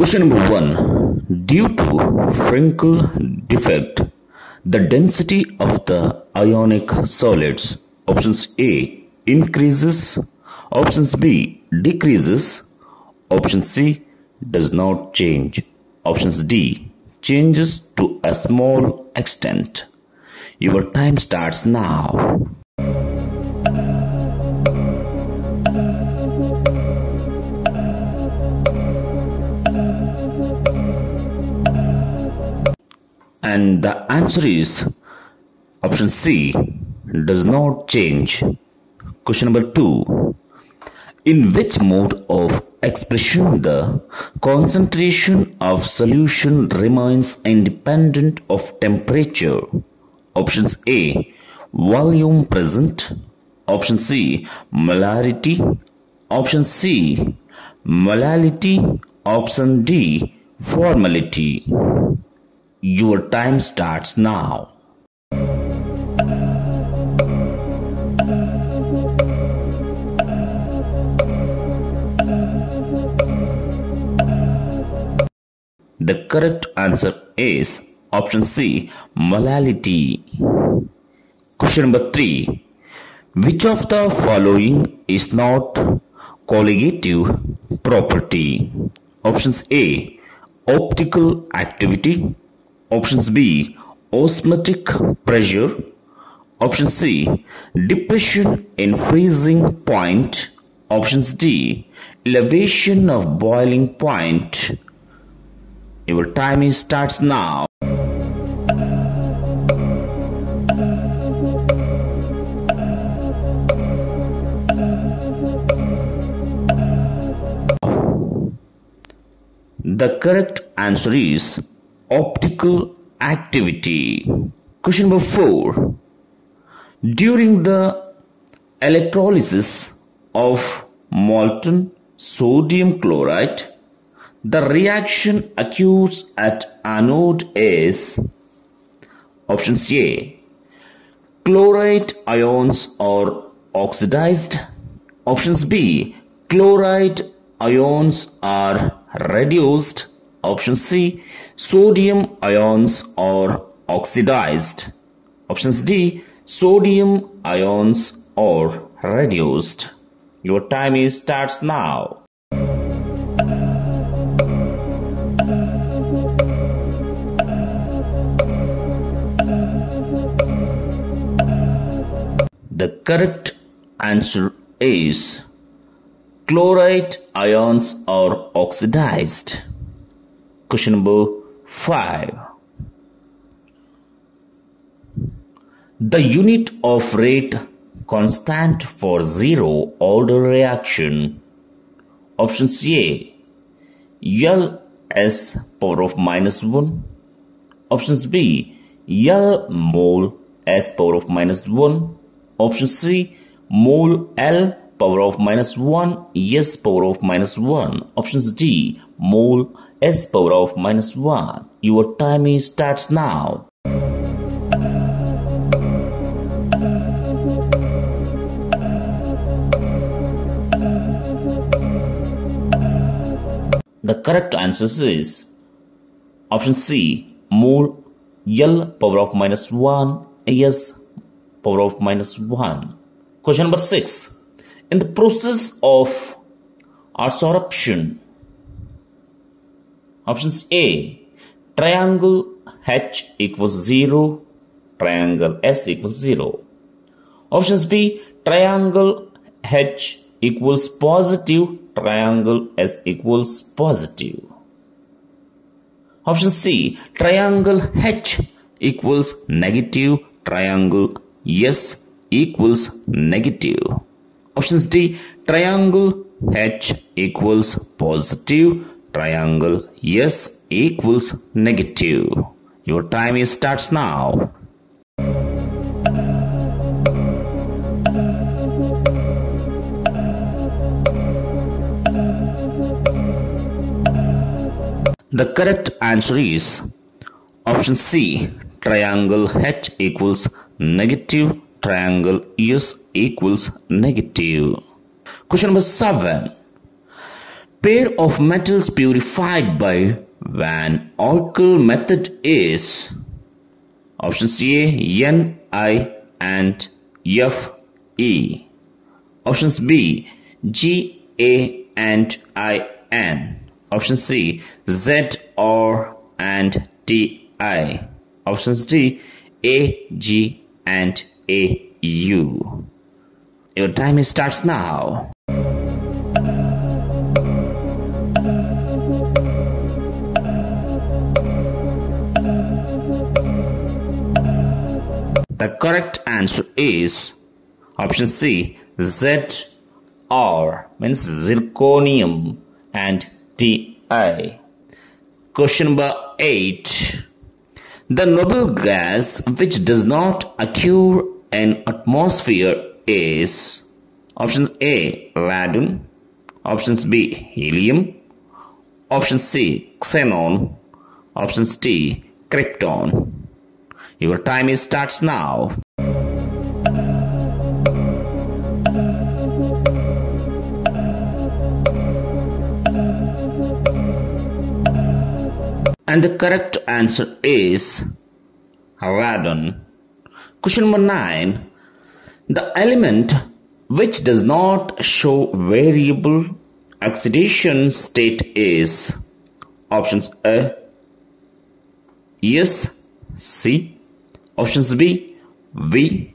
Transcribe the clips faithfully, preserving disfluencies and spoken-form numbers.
Question number one. Due to Frenkel defect, the density of the ionic solids, options A, increases, options B, decreases, option C, does not change, options D, changes to a small extent. Your time starts now. And the answer is option C, does not change. Question number two. In which mode of expression the concentration of solution remains independent of temperature? Options A, volume present, option C, molarity, option C, molality, option D, formality. Your time starts now. The correct answer is option C, molality. Question number three. Which of the following is not colligative property? Options A, optical activity, options B, osmotic pressure, option C, depression in freezing point, options D, elevation of boiling point. Your time starts now. The correct answer is optical activity. Question number four. During the electrolysis of molten sodium chloride, the reaction occurs at anode is options A, chloride ions are oxidized, options B, chloride ions are reduced, option C, sodium ions are oxidized, options D, sodium ions are reduced. Your time is starts now. The correct answer is chloride ions are oxidized. Question number five. The unit of rate constant for zero order reaction. Options A, L S power of minus one. Options B, L mole S power of minus one. Option C, mole L power of minus one, S power of minus one. Options D, mole S power of minus one. Your time starts now. The correct answer is option C, mole L power of minus one, S power of minus one. Question number six. In the process of adsorption, options A, triangle H equals zero, triangle S equals zero. Options B, triangle H equals positive, triangle S equals positive. Option C, triangle H equals negative, triangle S equals negative. Options D, triangle H equals positive, triangle S equals negative. Your time starts now. The correct answer is option C, triangle H equals negative, triangle S equals negative. Question number seven. pair of metals purified by van Arkel method is option C A, N, I and F, E. Options B, G, A and I, N. Option C, Z, R and T, I. Options D, A, G and A, U. Your time starts now. The correct answer is option C, Z R means zirconium and T I. Question number eight. The noble gas which does not occur in atmosphere is options A, radon, options B, helium, option C, xenon, options D, krypton. Your time is starts now. And the correct answer is radon. Question number nine. The element which does not show variable oxidation state is options A, yes, C. Options B, V.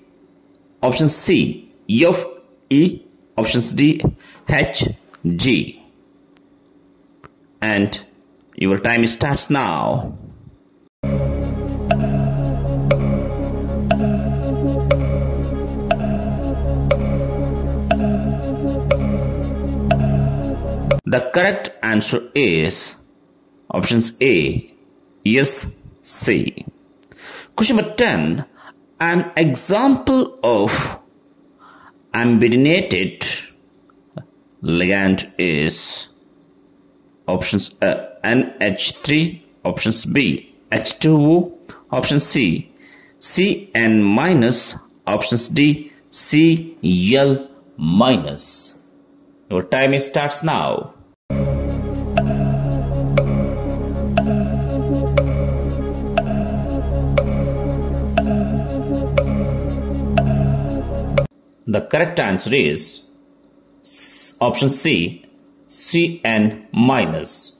Options C, F, E. Options D, H, G. And your time starts now. The correct answer is options A, yes, C. Question number ten. An example of ambidenated ligand is options A, N H three, options B, H two O, option C, C N minus, options D, C L minus. Your time starts now. The correct answer is option C, C N minus.